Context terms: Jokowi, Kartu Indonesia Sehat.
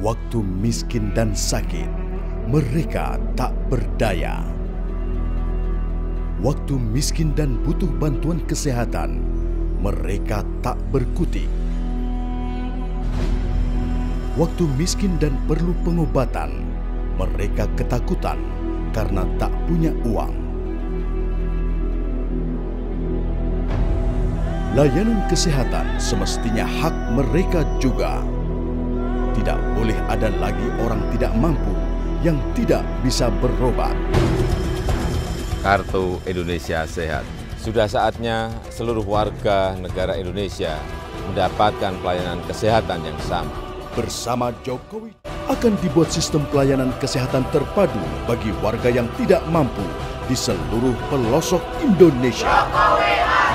waktu miskin dan sakit, mereka tak berdaya. Waktu miskin dan butuh bantuan kesehatan, mereka tak berkutik. Waktu miskin dan perlu pengobatan, mereka ketakutan karena tak punya uang. Layanan kesehatan semestinya hak mereka juga. Tidak boleh ada lagi orang tidak mampu yang tidak bisa berobat. Kartu Indonesia Sehat. Sudah saatnya seluruh warga negara Indonesia mendapatkan pelayanan kesehatan yang sama. Bersama Jokowi akan dibuat sistem pelayanan kesehatan terpadu bagi warga yang tidak mampu di seluruh pelosok Indonesia. Jokowi.